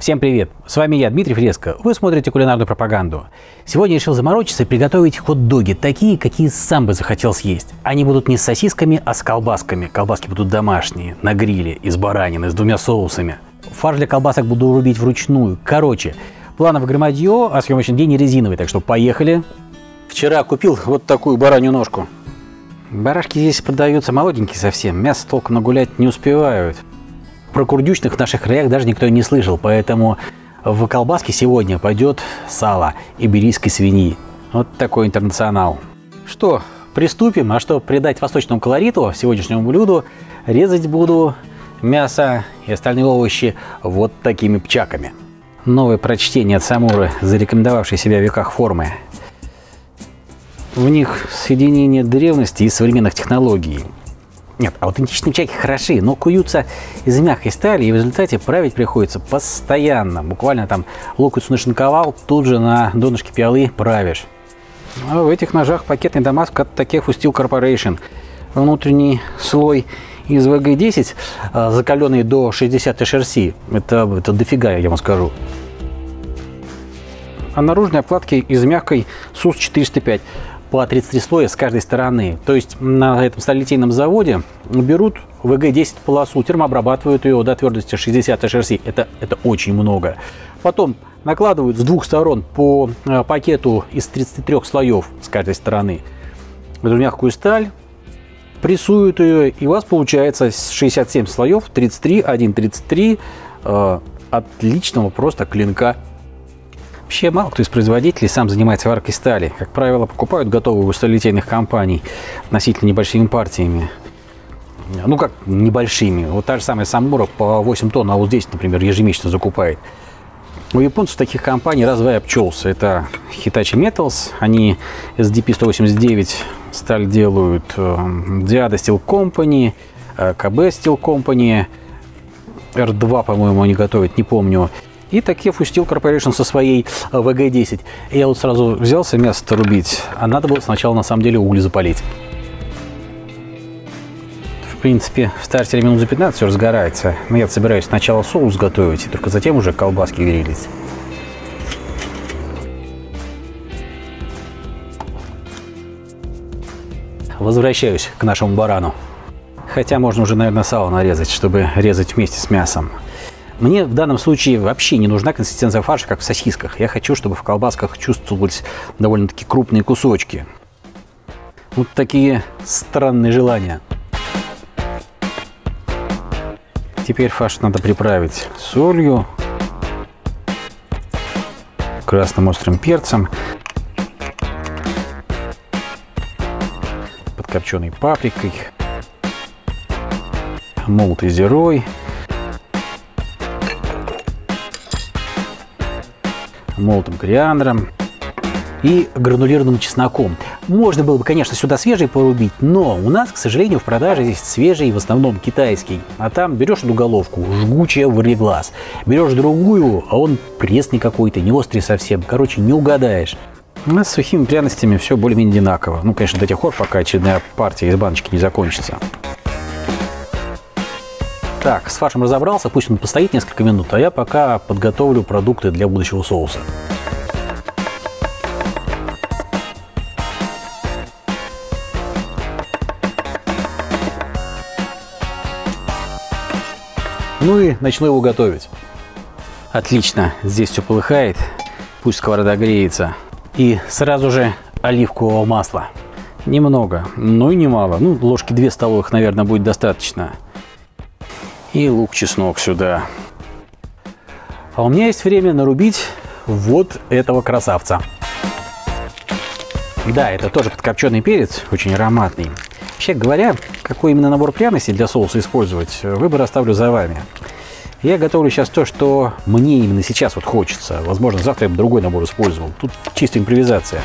Всем привет! С вами я, Дмитрий Фреско. Вы смотрите кулинарную пропаганду. Сегодня я решил заморочиться и приготовить хот-доги, такие, какие сам бы захотел съесть. Они будут не с сосисками, а с колбасками. Колбаски будут домашние, на гриле, из баранины, с двумя соусами. Фарш для колбасок буду рубить вручную. Короче, планов громадье, а съемочный день не резиновый, так что поехали. Вчера купил вот такую баранью ножку. Барашки здесь продаются молоденькие совсем, мясо толком нагулять не успевают. Про курдючных в наших краях даже никто не слышал, поэтому в колбаске сегодня пойдет сало иберийской свиньи. Вот такой интернационал. Что, приступим? А что придать восточному колориту сегодняшнему блюду, резать буду мясо и остальные овощи вот такими пчаками. Новое прочтение от Самуры, зарекомендовавшей себя в веках формы. В них соединение древности и современных технологий. Нет, аутентичные пчаки хороши, но куются из мягкой стали, и в результате править приходится постоянно. Буквально там локоть нашинковал, тут же на донышке пиалы правишь. А в этих ножах пакетный дамаск от Takefu Steel Corporation. Внутренний слой из VG10, закаленный до 60 шерсти. Это дофига, я вам скажу. А наружные обкладки из мягкой SUS 405. По 33 слоя с каждой стороны. То есть на этом сталелитейном заводе берут ВГ-10 полосу, термообрабатывают ее до твердости 60 HRC. Это очень много. Потом накладывают с двух сторон по пакету из 33 слоев с каждой стороны. Эту мягкую сталь прессуют ее, и у вас получается 67 слоев, 33, 1, 33 отличного просто клинка. Вообще мало кто из производителей сам занимается варкой стали. Как правило, покупают готовую у сталелитейных компаний относительно небольшими партиями. Ну как небольшими. Вот та же самая Samura по 8 тонн, а вот здесь, например, ежемесячно закупает. У японцев таких компаний разве обчелся. Это Hitachi Metals, они SDP 189 сталь делают, Diada Steel Company, KB Steel Company, R2, по-моему, они готовят, не помню. И Takefu Steel Corporation со своей VG10. Я вот сразу взялся мясо-то рубить, а надо было сначала на самом деле угли запалить. В принципе, в стартере минут за 15 все разгорается. Но я собираюсь сначала соус готовить, и только затем уже колбаски грилить. Возвращаюсь к нашему барану. Хотя можно уже, наверное, сало нарезать, чтобы резать вместе с мясом. Мне в данном случае вообще не нужна консистенция фарша, как в сосисках. Я хочу, чтобы в колбасках чувствовались довольно-таки крупные кусочки. Вот такие странные желания. Теперь фарш надо приправить солью, красным острым перцем, подкопченой паприкой, молотой зирой, молотым кориандром и гранулированным чесноком. Можно было бы, конечно, сюда свежий порубить, но у нас, к сожалению, в продаже здесь свежий, в основном китайский. А там берешь эту головку, жгучая ври глаз, берешь другую, а он пресный какой-то, не острый совсем. Короче, не угадаешь. У нас с сухими пряностями все более-менее одинаково. Ну, конечно, до тех пор, пока очередная партия из баночки не закончится. Так, с фаршем разобрался, пусть он постоит несколько минут, а я пока подготовлю продукты для будущего соуса. Ну и начну его готовить. Отлично, здесь все полыхает, пусть сковорода греется. И сразу же оливкового масла. Немного, но и немало, ну ложки 2 столовых, наверное, будет достаточно. И лук-чеснок сюда. А у меня есть время нарубить вот этого красавца. Да, это тоже подкопченый перец, очень ароматный. Вообще говоря, какой именно набор пряностей для соуса использовать, выбор оставлю за вами. Я готовлю сейчас то, что мне именно сейчас вот хочется. Возможно, завтра я бы другой набор использовал. Тут чисто импровизация.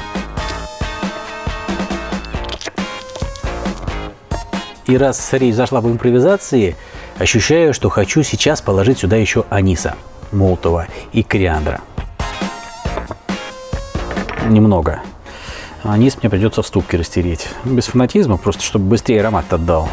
И раз речь зашла по импровизации, ощущаю, что хочу сейчас положить сюда еще аниса, молотого и кориандра. Немного. Анис мне придется в ступке растереть. Без фанатизма, просто чтобы быстрее аромат отдал.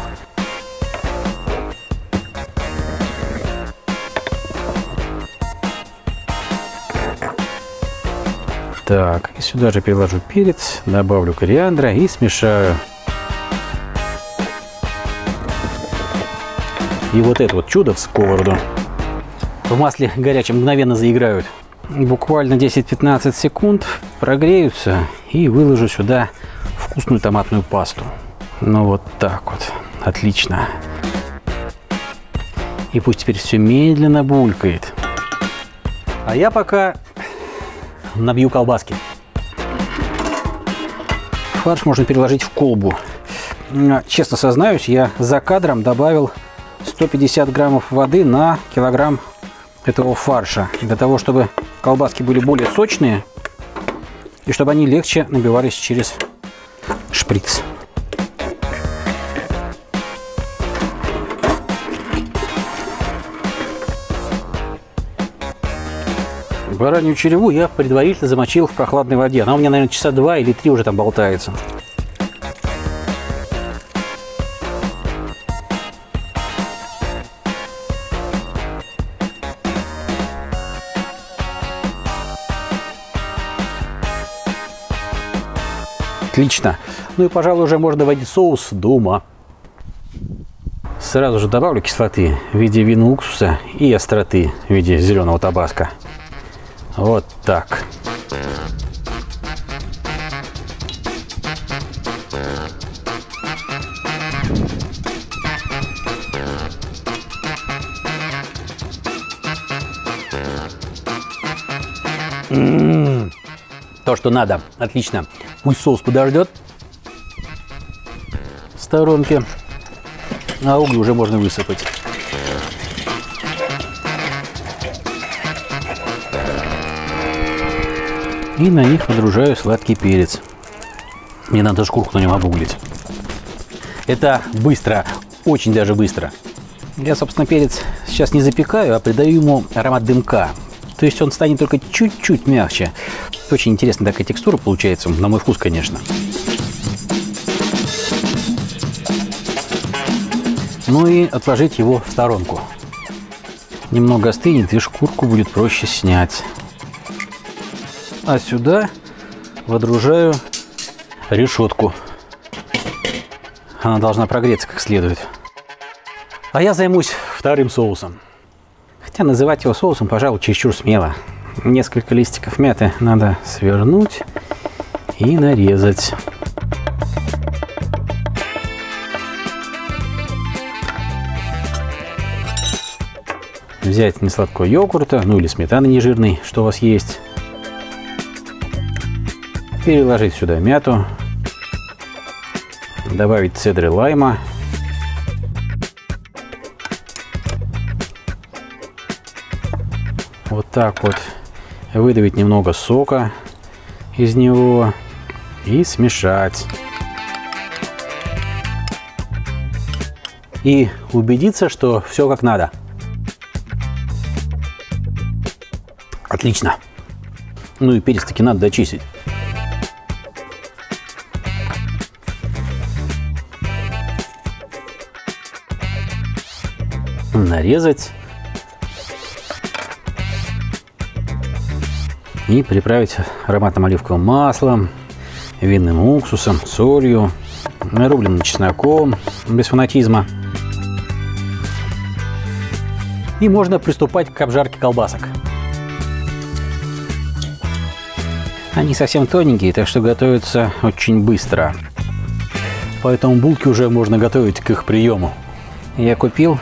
Так, и сюда же переложу перец, добавлю кориандра и смешаю. И вот это вот чудо в сковороду. В масле горячем мгновенно заиграют. Буквально 10-15 секунд прогреются, и выложу сюда вкусную томатную пасту. Ну вот так вот. Отлично. И пусть теперь все медленно булькает. А я пока набью колбаски. Фарш можно переложить в колбу. Честно сознаюсь, я за кадром добавил 150 граммов воды на килограмм этого фарша. Для того, чтобы колбаски были более сочные и чтобы они легче набивались через шприц. Баранью череву я предварительно замочил в прохладной воде. Она у меня, наверное, часа 2 или 3 уже там болтается. Отлично. Ну и, пожалуй, уже можно доводить соус до ума. Сразу же добавлю кислоты в виде вина уксуса и остроты в виде зеленого табаско. Вот так. То, что надо. Отлично. Пусть соус подождет в сторонке. А угли уже можно высыпать. И на них подружаю сладкий перец. Мне надо шкурку на нем обуглить. Это быстро, очень даже быстро. Я, собственно, перец сейчас не запекаю, а придаю ему аромат дымка. То есть он станет только чуть-чуть мягче. Очень интересная такая текстура получается, на мой вкус, конечно. Ну и отложить его в сторонку. Немного остынет, и шкурку будет проще снять. А сюда водружаю решетку. Она должна прогреться как следует. А я займусь вторым соусом. Хотя называть его соусом, пожалуй, чересчур смело. Несколько листиков мяты надо свернуть и нарезать. Взять несладкого йогурта, ну или сметаны нежирной, что у вас есть. Переложить сюда мяту, добавить цедры лайма, вот так вот, выдавить немного сока из него и смешать. И убедиться, что все как надо. Отлично. Ну и перец-таки надо дочистить. Нарезать и приправить ароматным оливковым маслом, винным уксусом, солью, нарубленным чесноком, без фанатизма. И можно приступать к обжарке колбасок. Они совсем тоненькие, так что готовятся очень быстро. Поэтому булки уже можно готовить к их приему. Я купил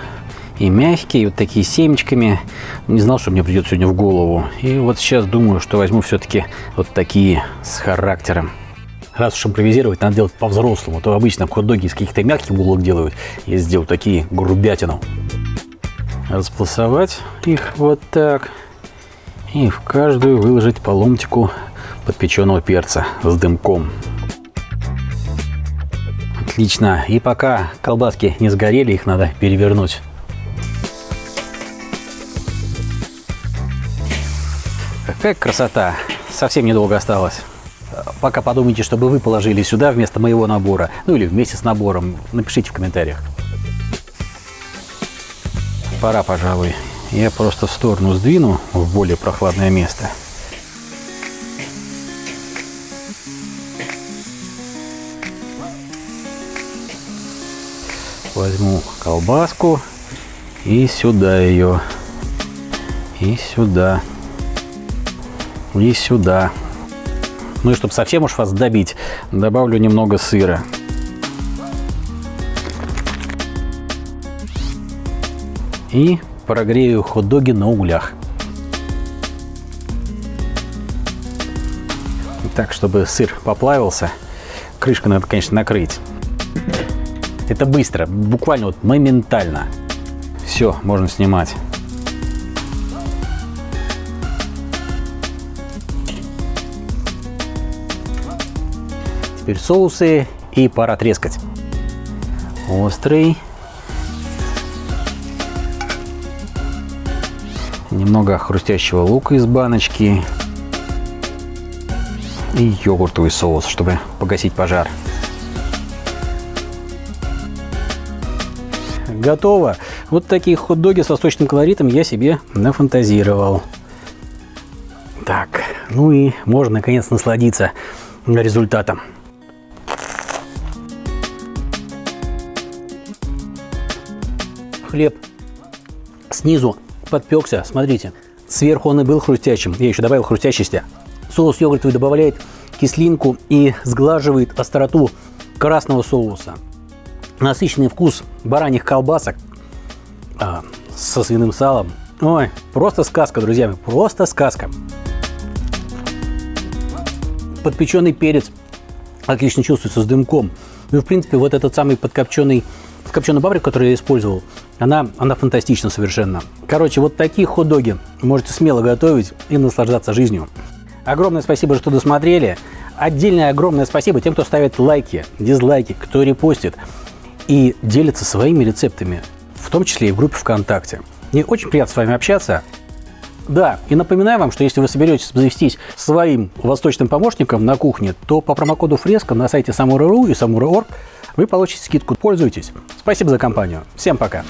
и мягкие, и вот такие семечками. Не знал, что мне придет сегодня в голову. И вот сейчас думаю, что возьму все-таки вот такие с характером. Раз уж импровизировать надо делать по-взрослому, то обычно хот-доги из каких-то мягких булок делают. Я сделал такие грубятину. Располосовать их вот так. И в каждую выложить по ломтику подпеченного перца с дымком. Отлично. И пока колбаски не сгорели, их надо перевернуть. Какая красота! Совсем недолго осталось. Пока подумайте, чтобы вы положили сюда вместо моего набора, ну или вместе с набором. Напишите в комментариях. Пора, пожалуй. Я просто в сторону сдвину в более прохладное место. возьму колбаску и сюда ее, и сюда, и сюда. Ну и чтобы совсем уж вас добить, добавлю немного сыра. И прогрею хот-доги на углях. Так, чтобы сыр поплавился. Крышку надо, конечно, накрыть. Это быстро, буквально вот моментально. Все, можно снимать. Теперь соусы, и пора трескать. Острый. Немного хрустящего лука из баночки. И йогуртовый соус, чтобы погасить пожар. Готово! Вот такие хот-доги с восточным колоритом я себе нафантазировал. Так, ну и можно наконец насладиться результатом. Хлеб снизу подпекся, смотрите. Сверху он и был хрустящим. Я еще добавил хрустящести. Соус йогуртовый добавляет кислинку и сглаживает остроту красного соуса. Насыщенный вкус бараньих колбасок со свиным салом. Ой, просто сказка, друзья мои, просто сказка. Подпеченный перец отлично чувствуется с дымком. Ну и в принципе вот этот самый подкопченый паприк, который я использовал, она фантастична совершенно. Короче, вот такие хот-доги можете смело готовить и наслаждаться жизнью. Огромное спасибо, что досмотрели. Отдельное огромное спасибо тем, кто ставит лайки, дизлайки, кто репостит и делится своими рецептами, в том числе и в группе ВКонтакте. Мне очень приятно с вами общаться. Да, и напоминаю вам, что если вы соберетесь завестись своим восточным помощником на кухне, то по промокоду Фреско на сайте samura.ru и samura.org вы получите скидку. Пользуйтесь. Спасибо за компанию. Всем пока.